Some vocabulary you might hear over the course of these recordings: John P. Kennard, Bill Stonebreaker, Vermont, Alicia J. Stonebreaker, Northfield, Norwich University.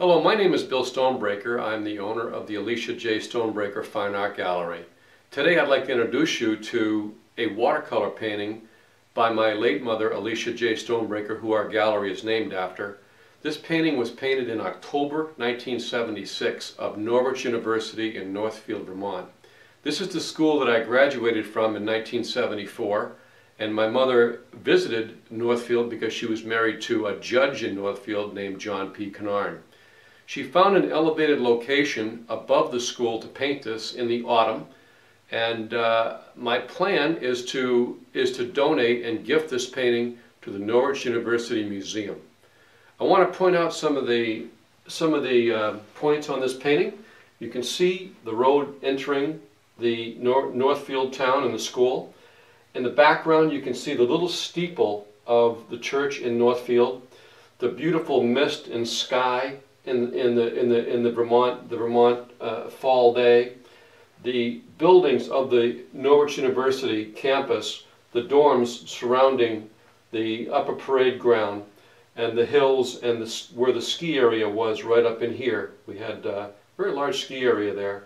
Hello, my name is Bill Stonebreaker. I'm the owner of the Alicia J. Stonebreaker Fine Art Gallery. Today I'd like to introduce you to a watercolor painting by my late mother, Alicia J. Stonebreaker, who our gallery is named after. This painting was painted in October 1976 of Norwich University in Northfield, Vermont. This is the school that I graduated from in 1974, and my mother visited Northfield because she was married to a judge in Northfield named John P. Kennard. She found an elevated location above the school to paint this in the autumn, and my plan is to donate and gift this painting to the Norwich University Museum. I want to point out some of the points on this painting. You can see the road entering the Northfield town and the school. In the background you can see the little steeple of the church in Northfield, the beautiful mist and sky in the Vermont fall day, the buildings of the Norwich University campus, the dorms surrounding the upper parade ground, and the hills and where the ski area was right up in here. We had a very large ski area there.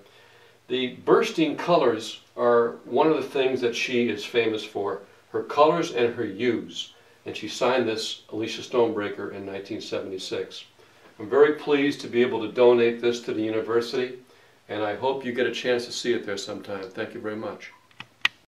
The bursting colors are one of the things that she is famous for, her colors and her hues. And she signed this, Alicia Stonebreaker, in 1976. I'm very pleased to be able to donate this to the university, and I hope you get a chance to see it there sometime. Thank you very much.